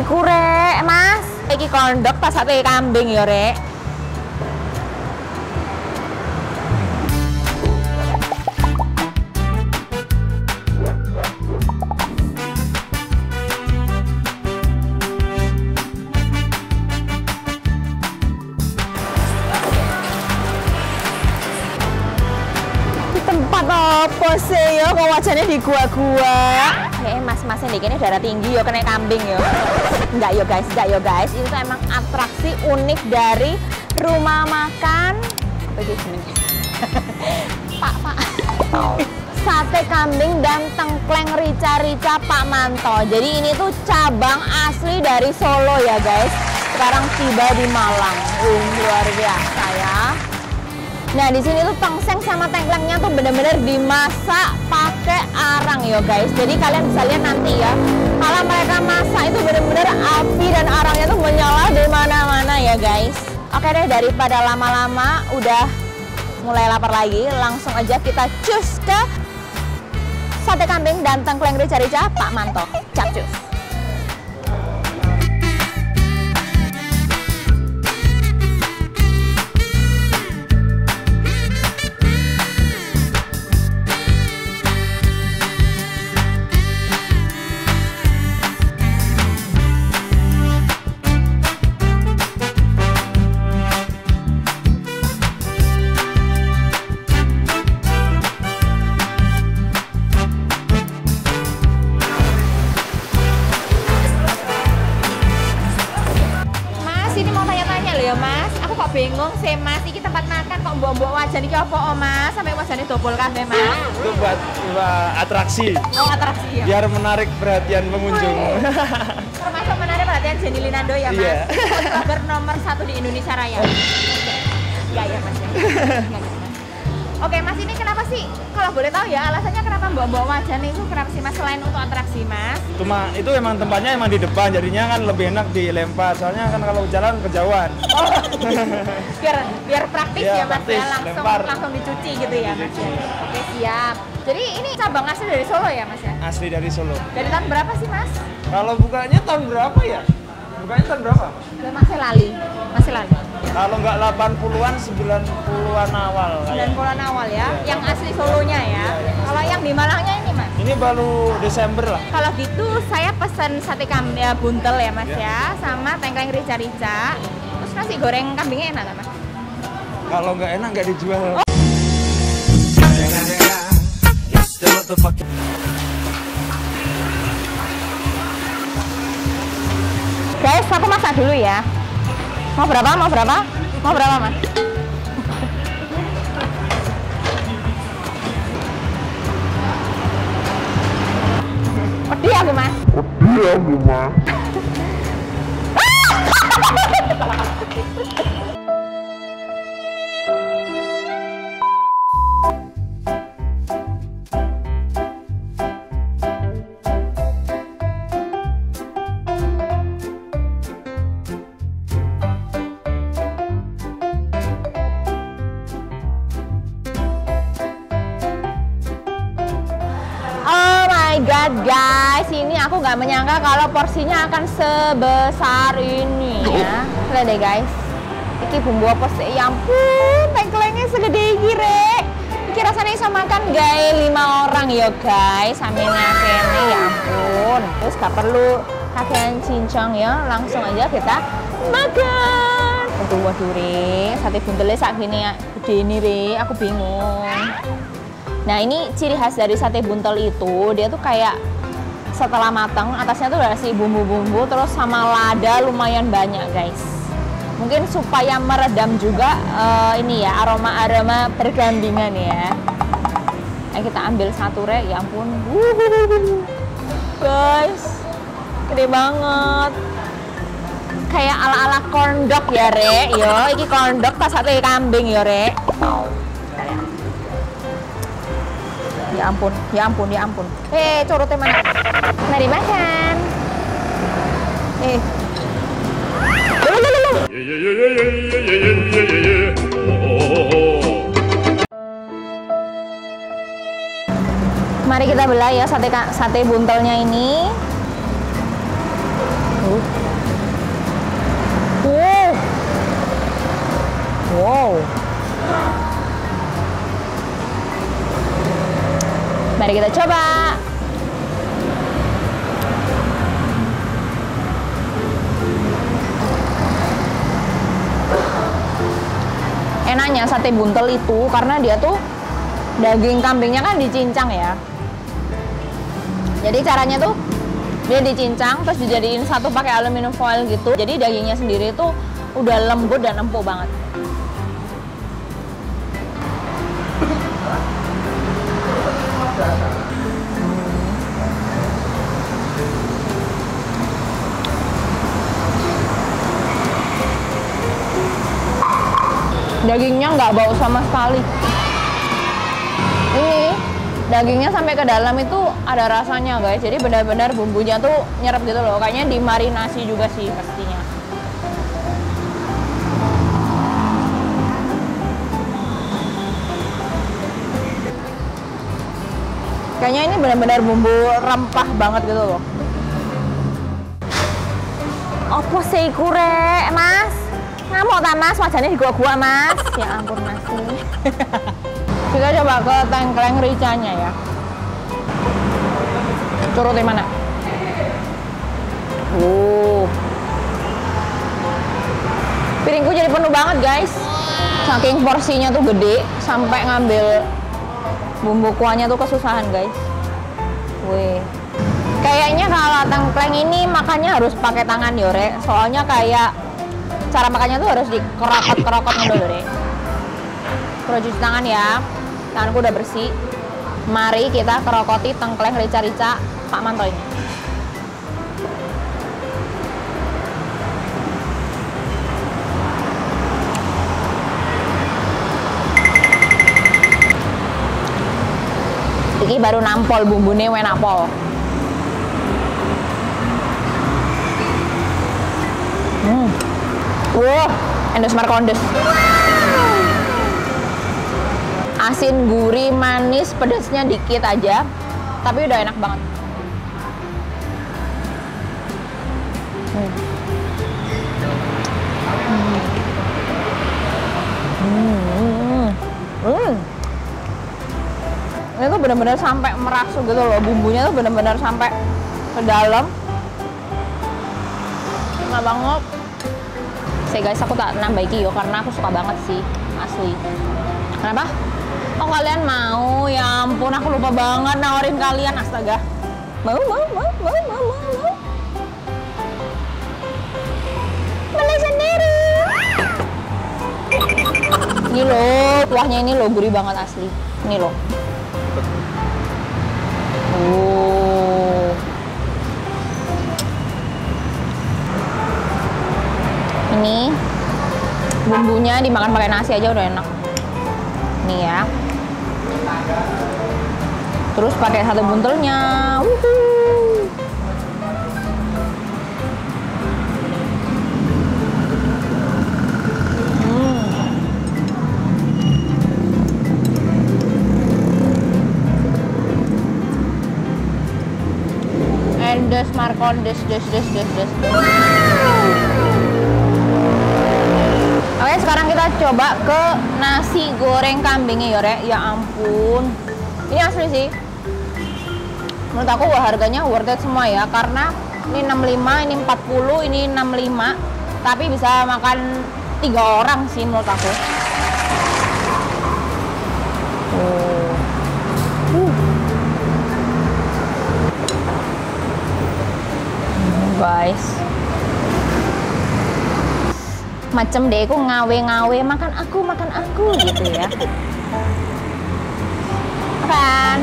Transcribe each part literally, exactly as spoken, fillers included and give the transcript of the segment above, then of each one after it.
iku rek, Mas. Iki kondok pas sate kambing ya, rek. Tempat apa sih ya, kok wajahnya di gua-gua? Eh, mas-masnya di sini darah tinggi ya, kena kambing ya. Enggak yo guys, enggak yo guys. Itu emang atraksi unik dari rumah makan. Pak, Pak. Sate kambing dan tengkleng rica-rica Pak Manto. Jadi ini tuh cabang asli dari Solo ya guys. Sekarang tiba di Malang. Um, luar biasa ya. Nah, di sini tuh tongseng sama tengklengnya tuh bener-bener dimasak pakai arang ya guys. Jadi kalian bisa lihat nanti ya, kalau mereka masak itu bener-bener api dan arangnya tuh menyala di mana-mana ya guys. Oke deh, daripada lama-lama udah mulai lapar lagi, langsung aja kita cus ke sate kambing dan tengkleng rica-rica Pak Manto. Cap cus. Bingung sih Mas, ini tempat makan kok mbok-mbok wajah ini apa oh Mas? Sampai wajahnya dobol kan Mas? Itu buat, buat atraksi. Oh atraksi ya? Biar menarik perhatian pengunjung. Termasuk menarik perhatian Jennie Linando ya Mas? Iya. Fotografer nomor satu di Indonesia Raya. Iya ya Mas ya. Oke Mas, ini kenapa sih, kalau boleh tahu ya alasannya kenapa mbok-mbok wajah ini itu kenapa sih Mas selain untuk atraksi Mas? Cuma itu emang tempatnya emang di depan, jadinya kan lebih enak dilempar, soalnya kan kalau jalan kejauhan. Oh. biar biar praktis ya, ya Mas praktis, ya langsung lempar. Langsung dicuci gitu ya Mas ya. Oke siap. Jadi ini cabang asli dari Solo ya Mas ya? Asli dari Solo. Dari tahun berapa sih Mas? Kalau bukanya tahun berapa ya? Bukanya tahun berapa? Masih lali, masih lali. Kalau nggak delapan puluhan, sembilan puluhan awal. sembilan puluhan awal ya? Ya yang asli Solonya ya? Ya, ya. Kalau yang di Malangnya ini Mas? Ini baru Desember lah. Kalau gitu saya pesen sate kambing ya, buntel ya Mas ya, ya sama tengkleng rica-rica. Nasi goreng kambingnya enak nggak Mas? Kalau nggak enak nggak dijual. Oh. Guys, aku masak dulu ya. Mau berapa? Mau berapa? Mau berapa Mas? Pedih aku Mas. Pedih aku Mas. Guys, ini aku nggak menyangka kalau porsinya akan sebesar ini ya. Lihat deh guys, ini bumbu apa sih? Ya ampun, tengklengnya segede ini rek. Ini rasanya bisa makan guys, lima orang ya guys. Sambil ngasihnya ya ampun. Terus gak perlu kakean cincong ya, langsung aja kita makan. Aduh waduh rek, sate buntelnya saat gini ya. Gede ini rek, aku bingung. Nah ini ciri khas dari sate buntel itu, dia tuh kayak setelah matang, atasnya tuh udah kasih bumbu-bumbu, terus sama lada lumayan banyak guys. Mungkin supaya meredam juga uh, ini ya, aroma-aroma pergandingan ya. Nah, kita ambil satu rek, ya ampun. Guys, gede banget. Kayak ala-ala kondok ya rek, yo, ini kondok pas sate kambing ya rek. Ya ampun, ya ampun, ya ampun. Eh, corotnya mana? Mari makan. Eh. Mari kita belah ya sate sate buntelnya ini. Uh. Wow. Mari kita coba. Enaknya sate buntel itu karena dia tuh daging kambingnya kan dicincang ya. Jadi caranya tuh dia dicincang terus dijadiin satu pakai aluminium foil gitu. Jadi dagingnya sendiri tuh udah lembut dan empuk banget. Dagingnya nggak bau sama sekali. Ini dagingnya sampai ke dalam itu ada rasanya guys. Jadi benar-benar bumbunya tuh nyerap gitu loh. Kayaknya dimarinasi juga sih pastinya. Kayaknya ini benar-benar bumbu rempah banget gitu loh. Apa sih kure, Mas? Ngamuk tak Mas, wajahnya di gua-gua Mas. Ya ampun Mas. Kita coba ke tengkleng ricanya ya. Curut di mana? Uh. Piringku jadi penuh banget guys. Saking porsinya tuh gede sampai ngambil bumbu kuahnya tuh kesusahan guys. Wih. Kayaknya kalau tengkleng ini makannya harus pakai tangan yore. Soalnya kayak cara makannya tuh harus dikerokot-kerokot dulu deh. Perlu cuci tangan ya. Tanganku udah bersih. Mari kita kerokoti tengkleng rica-rica Pak Manto ini. Ini baru nampol bumbune enak pol. Hmm. Wow, endos markondes. Asin, gurih, manis, pedasnya dikit aja, tapi udah enak banget. Hmm. Hmm. Hmm. Hmm. Ini tuh benar-benar sampai merasuk gitu loh, bumbunya tuh benar-benar sampai ke dalam. Enak banget. Saya guys, aku tak nambah iki yo karena aku suka banget sih, asli. Kenapa? Oh kalian mau? Ya ampun, aku lupa banget nawarin kalian, astaga. Mau, mau, mau, mau, mau, mau. Beli sendiri. Ini loh, kuahnya ini loh gurih banget asli. Ini loh. Oh. Ini bumbunya dimakan pakai nasi aja udah enak. Nih ya, terus pakai sate buntelnya. Wuhuu. Hmm. Endes markon des des des des des. Oke, sekarang kita coba ke nasi goreng kambingnya yore. Ya ampun, ini asli sih. Menurut aku harganya worth it semua ya, karena ini enam puluh lima, ini empat puluh, ini enam puluh lima. Tapi bisa makan tiga orang sih menurut aku. Oh. Uh. Hmm, guys. Macem deh, aku ngawe-ngawe, makan aku, makan aku, gitu ya. Makan.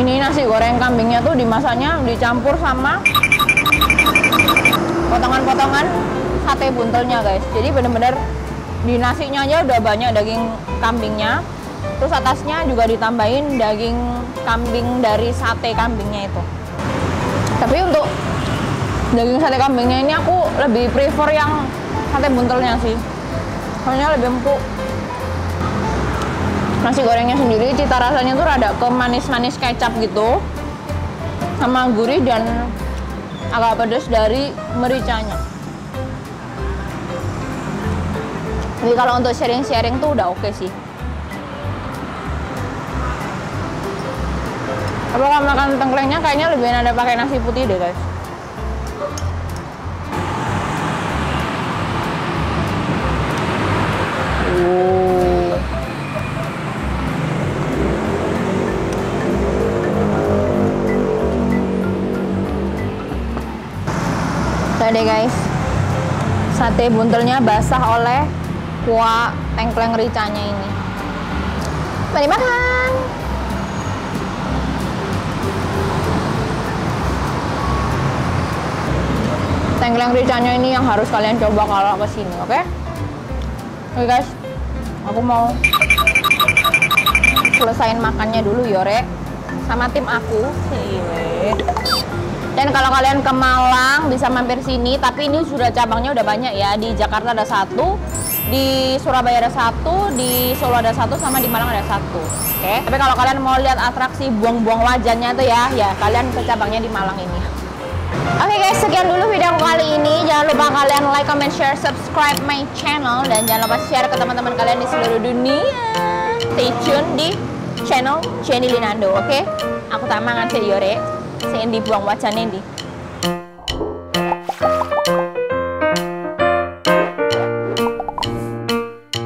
Ini nasi goreng kambingnya tuh dimasaknya dicampur sama potongan-potongan sate buntelnya guys. Jadi bener-bener di nasinya aja udah banyak daging kambingnya. Terus atasnya juga ditambahin daging kambing dari sate kambingnya itu. Tapi untuk daging sate kambingnya ini aku lebih prefer yang sate buntelnya sih. Soalnya lebih empuk. Nasi gorengnya sendiri cita rasanya tuh rada ke manis-manis kecap gitu. sama gurih dan agak pedas dari mericanya. Jadi kalau untuk sharing-sharing tuh udah oke okay sih. Kalau makan tengklengnya kayaknya lebih enak pakai nasi putih deh guys. Oke guys, sate buntelnya basah oleh kuah tengkleng ricanya ini. Mari makan. Tengkleng ricanya ini yang harus kalian coba kalau ke sini, oke? Okay? Oke okay guys, aku mau selesain makannya dulu Yore sama tim aku. Sini. Dan kalau kalian ke Malang bisa mampir sini, tapi ini sudah cabangnya udah banyak ya. Di Jakarta ada satu, di Surabaya ada satu, di Solo ada satu, sama di Malang ada satu. Oke. Okay. Tapi kalau kalian mau lihat atraksi buang-buang wajannya itu ya, ya kalian ke cabangnya di Malang ini. Oke okay guys, sekian dulu video kali ini. Jangan lupa kalian like, comment, share, subscribe my channel, dan jangan lupa share ke teman-teman kalian di seluruh dunia. Stay tune di channel Jennie Linando. Oke. Okay? Aku tamangan Yore. Saya di buang wajannya di